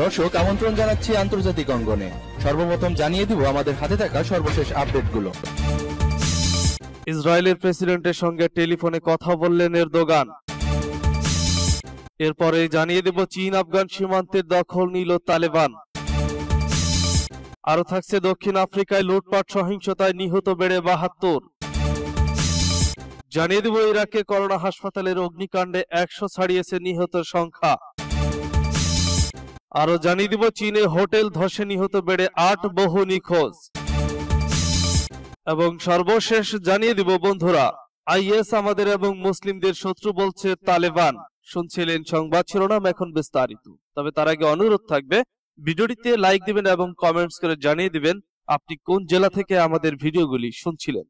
दर्शक আমন্ত্রণ জানাচ্ছি আন্তর্জাতিক অঙ্গনে। সর্বপ্রথম জানিয়ে দিব আমাদের হাতে থাকা সর্বশেষ আপডেটগুলো। ইসরায়েলের প্রেসিডেন্টের সঙ্গে টেলিফোনে কথা বললেন এরদোগান। এরপরে জানিয়ে দেব চীন আফগান সীমান্তের দখল নিল তালেবান। আরও থাকছে দক্ষিণ আফ্রিকায় লুটপাট সহিংসতায় নিহত বেড়ে ৭২। জানিয়ে দেব ইরাকে করোনা হাসপাতালের অগ্নিকাণ্ডে ১০০ ছাড়িয়েছে নিহতের সংখ্যা। আরও জানিয়ে দেব চীনে হোটেল ধসে নিহত বেড়ে ৮, বহু নিখোঁজ। এবং সর্বশেষ জানিয়ে দেব বন্ধুরা, আইএস আমাদের এবং মুসলিমদের শত্রু বলছে তালেবান। শুনছিলেন সংবাদ শিরোনাম, এখন বিস্তারিত। তবে তার আগে অনুরোধ থাকবে ভিডিওটিতে লাইক দিবেন এবং কমেন্টস করে জানিয়ে দিবেন আপনি কোন জেলা থেকে আমাদের ভিডিওগুলি শুনছিলেন।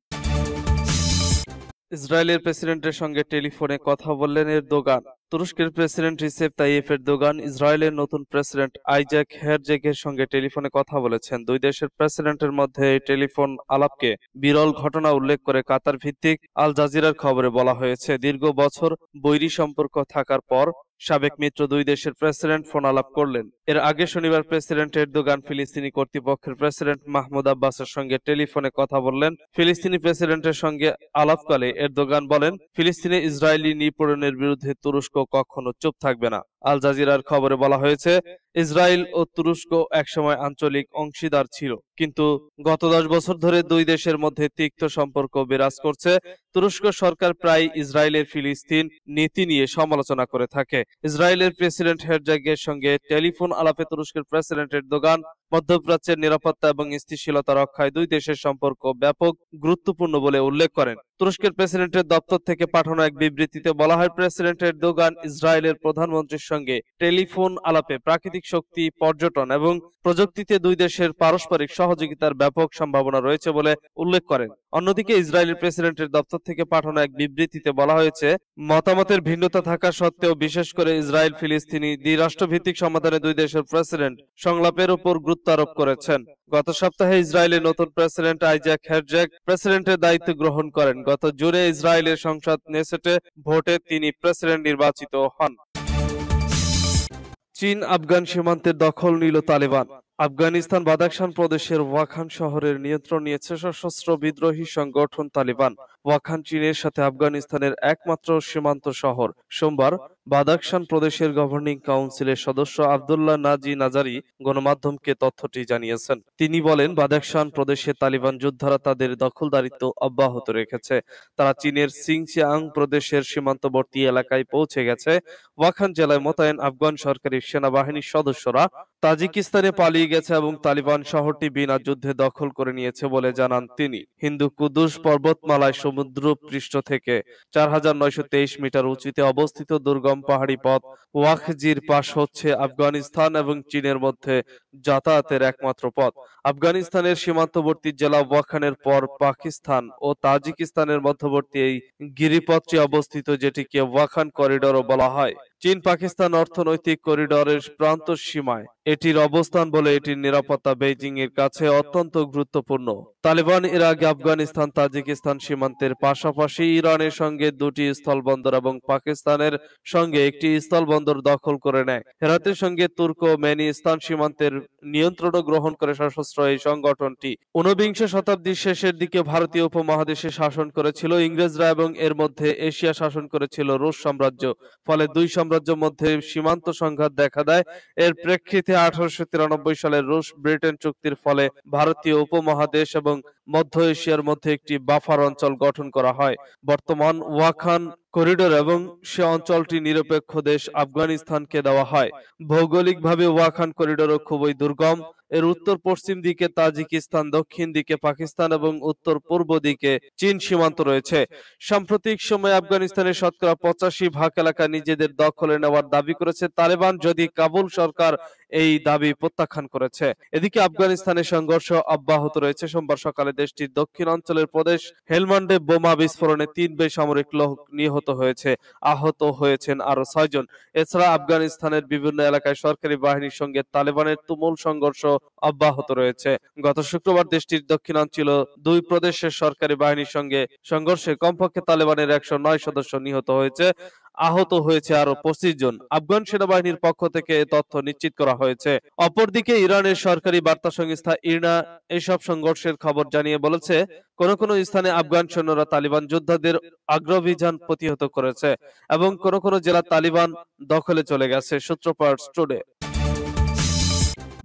ইসরায়েলের প্রেসিডেন্টের সঙ্গে টেলিফোনে কথা বললেন এরদোগান। তুরস্কের প্রেসিডেন্ট রিসেপ তাইয়েপ এরদোগান ইসরায়েলের নতুন প্রেসিডেন্ট আইজাক হেরজেগের সঙ্গে টেলিফোনে কথা বলেছেন। দুই দেশের প্রেসিডেন্টের মধ্যে এই টেলিফোন আলাপকে বিরল ঘটনা উল্লেখ করে কাতার ভিত্তিক আল জাজিরার খবরে বলা হয়েছে, দীর্ঘ বছর বৈরী সম্পর্ক থাকার পর সাবেক মিত্র দুই দেশের প্রেসিডেন্ট ফোন আলাপ করলেন। এর আগে শনিবার প্রেসিডেন্ট এরদোগান ফিলিস্তিনি কর্তৃপক্ষের প্রেসিডেন্ট মাহমুদ আব্বাসের সঙ্গে টেলিফোনে কথা বললেন। ফিলিস্তিনি প্রেসিডেন্টের সঙ্গে আলাপকালে এরদোগান বলেন, ফিলিস্তিনে ইসরায়েলি নিপীড়নের বিরুদ্ধে তুরস্ক কখনো চুপ থাকবে না। আল জাজিরার খবরে বলা হয়েছে, ইসরায়েল ও তুরস্ক একসময় আঞ্চলিক অংশীদার ছিল, কিন্তু গত 10 বছর ধরে দুই দেশের মধ্যে তিক্ত সম্পর্ক বিরাজ করছে। তুরস্ক সরকার প্রায় ইসরায়েলের ফিলিস্তিন নীতি নিয়ে সমালোচনা করে থাকে। ইসরায়েলের প্রেসিডেন্ট হেরজেগের সঙ্গে টেলিফোন আলাপে তুরস্কের প্রেসিডেন্ট এরদোগান মধ্যপ্রাচ্যের নিরাপত্তা এবং স্থিতিশীলতা রক্ষায় দুই দেশের সম্পর্ক ব্যাপক গুরুত্বপূর্ণ বলে উল্লেখ করেন। তুরস্কের প্রেসিডেন্টের দপ্তর থেকে পাঠানো এক বিবৃতিতে বলা হয়, প্রেসিডেন্ট এরদোগান ইসরায়েলের প্রধানমন্ত্রীর সঙ্গে টেলিফোন আলাপে প্রাকৃতিক শক্তি, পর্যটন এবং প্রযুক্তিতে দুই দেশের পারস্পরিক সহযোগিতার ব্যাপক সম্ভাবনা রয়েছে বলে উল্লেখ করেন। অন্যদিকে ইসরায়েলের প্রেসিডেন্টের দপ্তর থেকে পাঠানো এক বিবৃতিতে বলা হয়েছে, মতামতের ভিন্নতা থাকা সত্ত্বেও বিশেষ করে ইসরায়েল ফিলিস্তিনি দ্বিরাষ্ট্রভিত্তিক সমাধানে দুই দেশের প্রেসিডেন্ট সংলাপের উপর গুরুত্ব আরোপ করেছেন। গত সপ্তাহে ইসরায়েলের নতুন প্রেসিডেন্ট আইজাক হেরজেগ প্রেসিডেন্টের দায়িত্ব গ্রহণ করেন। গত জুনে ইসরায়েলের সংসদ নেসেটে ভোটে তিনি প্রেসিডেন্ট নির্বাচিত হন। চীন আফগান সীমান্তের দখল নিল তালেবান। আফগানিস্তান বাদাখশান প্রদেশের ওয়াখান শহরের নিয়ন্ত্রণ নিয়েছে সশস্ত্র বিদ্রোহী সংগঠন তালিবান। ওয়াখান চীনের সাথে আফগানিস্তানের একমাত্র সীমান্ত শহর। সোমবার বাদাখশান প্রদেশের গভর্নিং কাউন্সিলের সদস্য আব্দুল্লাহ নাজি নাজারি গণমাধ্যমকে তথ্যটি জানিয়েছেন। তিনি বলেন, বাদাখশান প্রদেশে তালিবান যোদ্ধারা তাদের দখলদারিত্ব অব্যাহত রেখেছে। তারা চীনের সিংচিয়াং প্রদেশের সীমান্তবর্তী এলাকায় পৌঁছে গেছে। ওয়াখান জেলায় মোতায়েন আফগান সরকারি সেনাবাহিনীর সদস্যরা তাজিকিস্তানে পালিয়ে গেছে এবং তালিবান শহরটি বিনা যুদ্ধে দখল করে নিয়েছে বলে জানান তিনি। হিন্দু কুদুস পর্বতমালায় সমুদ্র পৃষ্ঠ থেকে ৪,৯২৩ মিটার উঁচুতে অবস্থিত দুর্গম পাহাড়ি পথ ওয়াখজির পাস হচ্ছে আফগানিস্তান এবং চীনের মধ্যে যাতায়াতের একমাত্র পথ। আফগানিস্তানের সীমান্তবর্তী জেলা ওয়াখানের পর পাকিস্তান ও তাজিকিস্তানের মধ্যবর্তী এই গিরিপথটি অবস্থিত, যেটিকে ওয়াখান করিডোরও বলা হয়। চীন পাকিস্তান অর্থনৈতিক করিডোরের প্রান্ত সীমায় এটির অবস্থান বলে এটির নিরাপত্তা বেইজিং এর কাছে অত্যন্ত গুরুত্বপূর্ণ। তালেবান এর আগে আফগানিস্তান তাজিকিস্তান সীমান্তের পাশাপাশি ইরানের সঙ্গে দুটি স্থলবন্দর এবং পাকিস্তানের সঙ্গে একটি স্থলবন্দর দখল করে নেয়। হেরাতের সঙ্গে তুর্কমেনিস্তান সীমান্তের নিয়ন্ত্রণ গ্রহণ করে সশস্ত্র এই সংগঠনটি। 19বিংশ শতাব্দীর শেষের দিকে ভারতীয় উপমহাদেশে শাসন করেছিল ইংরেজরা এবং এর মধ্যে এশিয়া শাসন করেছিল রুশ সাম্রাজ্য। ফলে দুই সাম্রাজ্যের মধ্যে সীমান্ত সংঘাত দেখা দেয়। এর প্রেক্ষিতে 1893 সালের রুশ ব্রিটেন চুক্তির ফলে ভারতীয় উপমহাদেশ এবং মধ্য এশিয়ার মধ্যে একটি বাফার অঞ্চল গঠন করা হয়। বর্তমান ওয়াখান করিডোর এবং সে অঞ্চলটি নিরপেক্ষ দেশ আফগানিস্তানকে দেওয়া হয়। ভৌগোলিকভাবে ওয়াখান করিডোরও খুবই দুর্গম। এর উত্তর পশ্চিম দিকে তাজিকিস্তান, দক্ষিণ দিকে পাকিস্তান এবং উত্তর পূর্ব দিকে চীন সীমান্ত রয়েছে। সাম্প্রতিক সময়ে আফগানিস্তানের শতকরা 85% এলাকা নিজেদের দখলে নেওয়ার দাবি করেছে তালেবান, যদি কাবুল সরকার এই দাবি প্রত্যাখ্যান করেছে। এদিকে আফগানিস্তানের সংঘর্ষ অব্যাহত রয়েছে। সোমবার সকালে দেশটির দক্ষিণ অঞ্চলের প্রদেশ হেলমান্ডে বোমা বিস্ফোরণে 3 বেসামরিক লোক নিহত হয়েছে। আহত হয়েছেন আরো 6 জন। এছাড়া আফগানিস্তানের বিভিন্ন এলাকায় সরকারি বাহিনীর সঙ্গে তালেবানের তুমুল সংঘর্ষ অব্যাহত রয়েছে। গত শুক্রবার দেশটির দক্ষিণাঞ্চল দুই প্রদেশের সরকারি বাহিনীর সঙ্গে সংঘর্ষে কমপক্ষে তালেবানের 109 সদস্য নিহত হয়েছে। आहत হয়েছে আরো 25 জন। আফগান সেনাবাহিনীর পক্ষ থেকে তথ্য নিশ্চিত করা হয়েছে। অপরদিকে ইরানের সরকারি বার্তা সংস্থা ইরনা এসব সংঘর্ষের খবর জানিয়ে বলেছে কোন কোন স্থানে আফগান সৈন্যরা তালিবান যোদ্ধাদের অগ্রাভিযান প্রতিহত করেছে এবং কোন কোন জেলা তালিবান দখলে চলে গেছে। সূত্রপাত টুডে।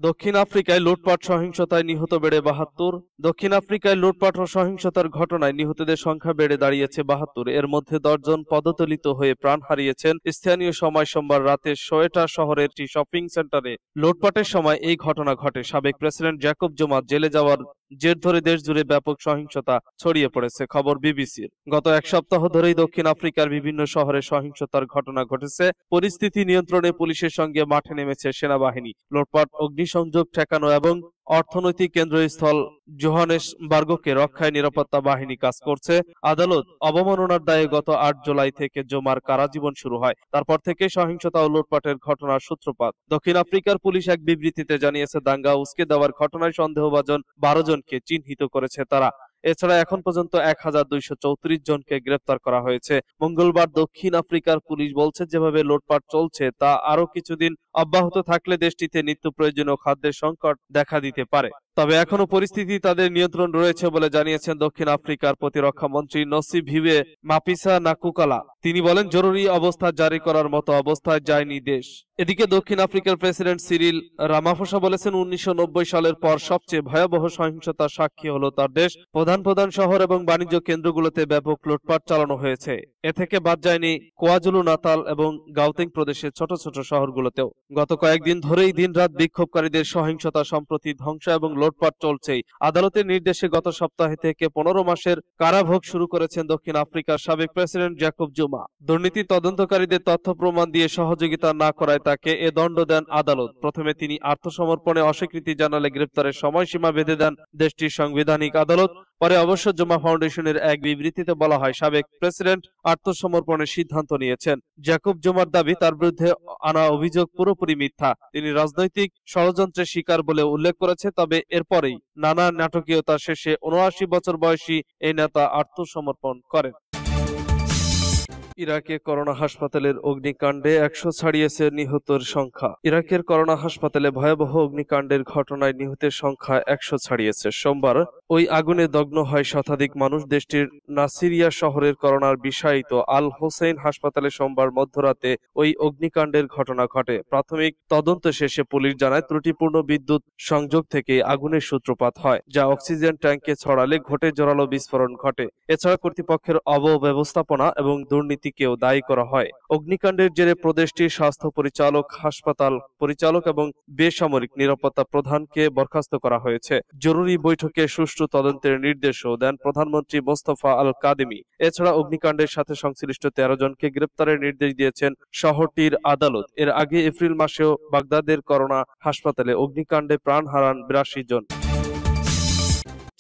দক্ষিণ আফ্রিকায় লুটপাট সহিংসতায় নিহত বেড়ে ৭২। দক্ষিণ আফ্রিকায় লুটপাট ও সহিংসতার ঘটনায় নিহতদের সংখ্যা বেড়ে দাঁড়িয়েছে ৭২। এর মধ্যে ১০ জন পদতলিত হয়ে প্রাণ হারিয়েছেন। স্থানীয় সময় সোমবার রাতে সোয়েটা শহরের একটি শপিং সেন্টারে লুটপাটের সময় এই ঘটনা ঘটে। সাবেক প্রেসিডেন্ট জ্যাকব জুমা জেলে যাওয়ার জের ধরে দেশ জুড়ে ব্যাপক সহিংসতা ছড়িয়ে পড়েছে। খবর বিবিসির। গত এক সপ্তাহ ধরেই দক্ষিণ আফ্রিকার বিভিন্ন শহরে সহিংসতার ঘটনা ঘটেছে। পরিস্থিতি নিয়ন্ত্রণে পুলিশের সঙ্গে মাঠে নেমেছে সেনাবাহিনী। লুটপাট, অগ্নিসংযোগ ঠেকানো এবং অর্থনৈতিক কেন্দ্রস্থল জোহানেসবার্গকে রক্ষায় নিরাপত্তা বাহিনী কাজ করছে। আদালত অবমাননার দায়ে গত ৮ জুলাই থেকে জুমার কারাজীবন শুরু হয়। তারপর থেকে সহিংসতা ও লুটপাটের ঘটনার সূত্রপাত। দক্ষিণ আফ্রিকার পুলিশ এক বিবৃতিতে জানিয়েছে দাঙ্গা উস্কে দেওয়ার ঘটনায় সন্দেহভাজন ১২ জনকে চিহ্নিত করেছে তারা। এছাড়া এখন পর্যন্ত ১,২৩৪ জনকে গ্রেপ্তার করা হয়েছে। মঙ্গলবার দক্ষিণ আফ্রিকার পুলিশ বলছে যেভাবে লুটপাট চলছে তা আরো কিছুদিন অব্যাহত থাকলে দেশটিতে নিত্য প্রয়োজনীয় খাদ্যের সংকট দেখা দিতে পারে। তবে এখনো পরিস্থিতি তাদের নিয়ন্ত্রণ রয়েছে বলে জানিয়েছেন দক্ষিণ আফ্রিকার প্রতিরক্ষা মন্ত্রী নসিভিবে মাপিসা নাকুকালা। তিনি বলেন জরুরি অবস্থা জারি করার মতো অবস্থায় যায়নি দেশ। এদিকে দক্ষিণ আফ্রিকার প্রেসিডেন্ট সিরিল রামাফোসা বলেছেন ১৯৯০ সালের পর সবচেয়ে ভয়াবহ সহিংসতার সাক্ষী হলো তার দেশ। প্রধান প্রধান শহর এবং বাণিজ্য কেন্দ্রগুলোতে ব্যাপক লুটপাট চালানো হয়েছে। এ থেকে বাদ যায়নি কোয়াজুলু নাতাল এবং গাউতেং প্রদেশের ছোট ছোট শহরগুলোতেও। গত কয়েকদিন ধরেই দিনরাত বিক্ষোভকারীদের সহিংসতা, সম্প্রতি ধ্বংস এবং লুটপাট চলছেই। আদালতের নির্দেশে গত সপ্তাহে থেকে ১৫ মাসের কারাভোগ শুরু করেছেন দক্ষিণ আফ্রিকার সাবেক প্রেসিডেন্ট জ্যাকব জুমা। দুর্নীতি তদন্তকারীদের তথ্য প্রমাণ দিয়ে সহযোগিতা না করায় তাকে এ দণ্ড দেন আদালত। প্রথমে তিনি আত্মসমর্পণে অস্বীকৃতি জানালে গ্রেপ্তারের সময়সীমা বেঁধে দেন দেশটির সাংবিধানিক আদালত। পরে অবশ্য জুমা ফাউন্ডেশনের এক বিবৃতিতে বলা হয় সাবেক প্রেসিডেন্ট আত্মসমর্পণের সিদ্ধান্ত নিয়েছেন। জ্যাকব জুমার দাবি তার বিরুদ্ধে আনা অভিযোগ পুরোপুরি মিথ্যা। তিনি রাজনৈতিক ষড়যন্ত্রের শিকার বলে উল্লেখ করেছে। তবে এরপরেই নানা নাটকীয়তা শেষে ৭৯ বছর বয়সী এই নেতা আত্মসমর্পণ করেন। ইরাকে করোনা হাসপাতালের অগ্নিকাণ্ডে ১০০ ছাড়িয়েছে নিহতের সংখ্যা। ইরাকের করোনা হাসপাতালে ভয়াবহ অগ্নিকাণ্ডের ঘটনায় নিহতের সংখ্যা ১০০ ছাড়িয়েছে। সোমবার ওই আগুনে দগ্ধ হয় শতাধিক মানুষ। দেশটির নাসিরিয়া শহরের করোনার বিষায়িত আল হোসেইন হাসপাতালে সোমবার মধ্যরাতে ওই অগ্নিকাণ্ডের ঘটনা ঘটে। প্রাথমিক তদন্ত শেষে পুলিশ জানায় ত্রুটিপূর্ণ বিদ্যুৎ সংযোগ থেকে আগুনের সূত্রপাত হয়, যা অক্সিজেন ট্যাঙ্কে ছড়ালে ঘটে জোরালো বিস্ফোরণ ঘটে। এছাড়া কর্তৃপক্ষের অব্যবস্থাপনা এবং দুর্নীতি কেউ দায়ী করা হয়। অগ্নিকাণ্ডের জেরে প্রদেশটির স্বাস্থ্য পরিচালক, হাসপাতাল পরিচালক এবং বেসামরিক নিরাপত্তা প্রধানকে বরখাস্ত করা হয়েছে। জরুরি বৈঠকে সুষ্ঠু তদন্তের নির্দেশও দেন প্রধানমন্ত্রী মোস্তফা আল কাদেমি। এছাড়া অগ্নিকাণ্ডের সাথে সংশ্লিষ্ট ১৩ জনকে গ্রেপ্তারের নির্দেশ দিয়েছেন শহরটির আদালত। এর আগে এপ্রিল মাসেও বাগদাদের করোনা হাসপাতালে অগ্নিকাণ্ডে প্রাণ হারান ৮২ জন।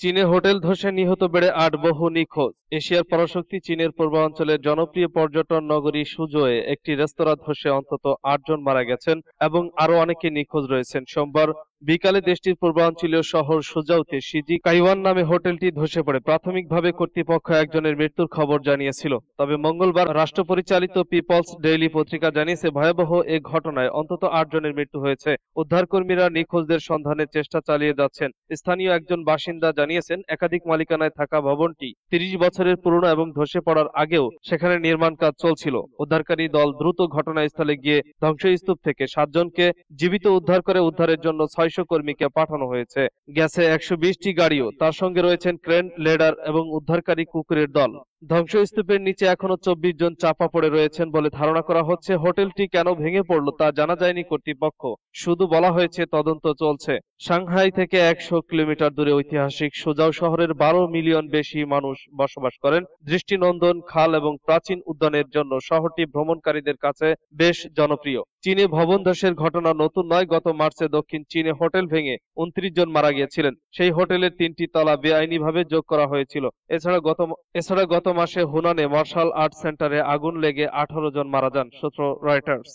চীনে হোটেল ধসে নিহত বেড়ে ৮, বহু নিখোঁজ। এশিয়ার পরাশক্তি চীনের পূর্বাঞ্চলের জনপ্রিয় পর্যটন নগরী সুজোয়ে একটি রেস্তোরাঁ ধসে অন্তত ৮ জন মারা গেছেন এবং আরো অনেকে নিখোঁজ রয়েছেন। সোমবার বিকালে দেশটির পূর্বাঞ্চলীয় শহর সুজাউতে সিজি কাইওয়ান নামে হোটেলটি ধসে পড়ে। প্রাথমিকভাবে কর্তৃপক্ষ একজনের মৃত্যুর খবর জানিয়েছিল। তবে মঙ্গলবার রাষ্ট্রপরিচালিত পিপলস ডেইলি পত্রিকা জানিয়েছে ভয়াবহ এ ঘটনায় অন্তত ৮ জনের মৃত্যু হয়েছে। উদ্ধারকর্মীরা নিখোঁজদের সন্ধানে চেষ্টা চালিয়ে যাচ্ছেন। স্থানীয় একজন বাসিন্দা জানিয়েছেন একাধিক মালিকানায় থাকা ভবনটি ৩০ বছরের পুরনো এবং ধসে পড়ার আগেও সেখানে নির্মাণ কাজ চলছিল। উদ্ধারকারী দল দ্রুত ঘটনাস্থলে গিয়ে ধ্বংসস্তূপ থেকে ৭ জনকে জীবিত উদ্ধার করে উদ্ধারের জন্য ৬০০ কর্মীকে পাঠানো হয়েছে। গেছে ১২০টি গাড়িও। তার সঙ্গে রয়েছেন ক্রেন, লেডার এবং উদ্ধারকারী কুকুরের দল। ধ্বংসস্তূপের নিচে এখনো ২৪ জন চাপা পড়ে রয়েছেন বলে ধারণা করা হচ্ছে। হোটেলটি কেন ভেঙে পড়লো তা জানা যায়নি কর্তৃপক্ষ, শুধু বলা হয়েছে তদন্ত চলছে। সাংহাই থেকে ১০০ কিলোমিটার দূরে ঐতিহাসিক সুজাও শহরের ১২ মিলিয়ন বেশি মানুষ বসবাস করেন। দৃষ্টিনন্দন খাল এবং প্রাচীন উদ্যানের জন্য শহরটি ভ্রমণকারীদের কাছে বেশ জনপ্রিয়। চীনে ভবন ধসের ঘটনা নতুন নয়। গত মার্চে দক্ষিণ চীনে হোটেল ভেঙে ২৯ জন মারা গিয়েছিলেন। সেই হোটেলের ৩টি তলা বেআইনিভাবে যোগ করা হয়েছিল। এছাড়া গত মাসে হুনানে মার্শাল আর্ট সেন্টারে আগুন লেগে ১৮ জন মারা যান। সূত্র রয়টার্স।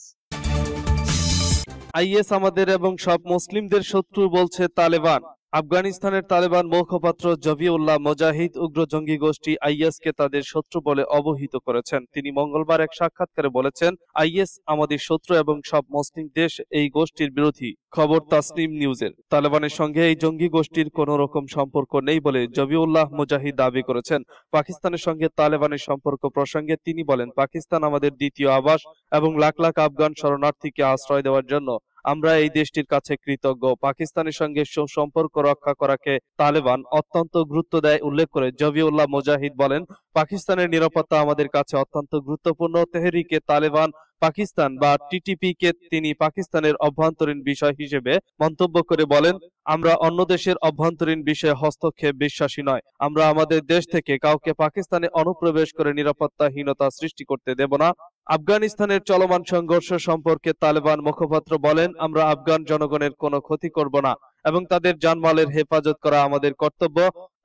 আইএস আমাদের এবং সব মুসলিমদের শত্রু বলছে তালেবান। আফগানিস্তানের তালেবান মুখপাত্র জবিউল্লাহ মুজাহিদ উগ্র জঙ্গি গোষ্ঠী আইএসকে তাদের শত্রু বলে অবহিত করেছেন। তিনি মঙ্গলবার এক সাক্ষাৎকারে বলেছেন, আইএস আমাদের শত্রু এবং সব মুসলিম দেশ এই গোষ্ঠীর বিরোধী। খবর তাসনিম নিউজের। তালেবানের সঙ্গে এই জঙ্গি গোষ্ঠীর কোন রকম সম্পর্ক নেই বলে জবিউল্লাহ মুজাহিদ দাবি করেছেন। পাকিস্তানের সঙ্গে তালেবানের সম্পর্ক প্রসঙ্গে তিনি বলেন, পাকিস্তান আমাদের দ্বিতীয় আবাস এবং লাখ লাখ আফগান শরণার্থীকে আশ্রয় দেওয়ার জন্য আমরা এই দেশটির কাছে কৃতজ্ঞ। পাকিস্তানের সঙ্গে সুসম্পর্ক রক্ষা করাকে তালেবান অত্যন্ত গুরুত্ব দেয় উল্লেখ করে জবিউল্লাহ মুজাহিদ বলেন, পাকিস্তানের নিরাপত্তা আমাদের কাছে অত্যন্ত গুরুত্বপূর্ণ। তেহরিকে তালেবান পাকিস্তান বা টিটিপি কে তিনি পাকিস্তানের অভ্যন্তরীণ বিষয় হিসেবে মন্তব্য করে বলেন, আমরা অন্য দেশের অভ্যন্তরীণ বিষয়ে হস্তক্ষেপ বিশ্বাসী নয়। আমরা আমাদের দেশ থেকে কাউকে পাকিস্তানে অনুপ্রবেশ করে নিরাপত্তাহীনতা সৃষ্টি করতে দেব না। আফগানিস্তানের চলমান সংঘর্ষ সম্পর্কে তালেবান মুখপাত্র বলেন, আমরা আফগান জনগণের কোনো ক্ষতি করব না এবং তাদের জানমালের হেফাজত করা আমাদের কর্তব্য।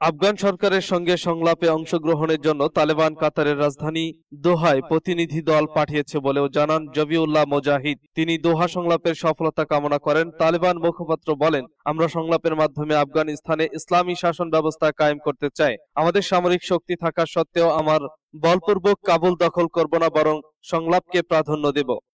আফগান সরকারের সঙ্গে সংলাপে অংশগ্রহণের জন্য তালেবান কাতারের রাজধানী দোহায় প্রতিনিধি দল পাঠিয়েছে বলেও জানান জবিউল্লাহ মুজাহিদ। তিনি দোহা সংলাপের সফলতা কামনা করেন। তালেবান মুখপাত্র বলেন, আমরা সংলাপের মাধ্যমে আফগানিস্তানে ইসলামী শাসন ব্যবস্থা কায়েম করতে চাই। আমাদের সামরিক শক্তি থাকা সত্ত্বেও আমরা বলপূর্বক কাবুল দখল করব না, বরং সংলাপকে প্রাধান্য দেব।